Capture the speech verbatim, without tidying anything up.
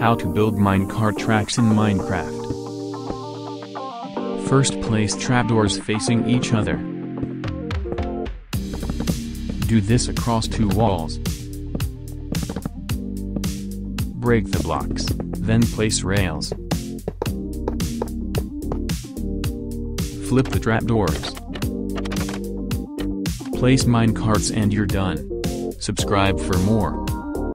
How to build minecart tracks in Minecraft. First, place trapdoors facing each other. Do this across two walls. Break the blocks, then place rails. Flip the trapdoors. Place minecarts and you're done. Subscribe for more.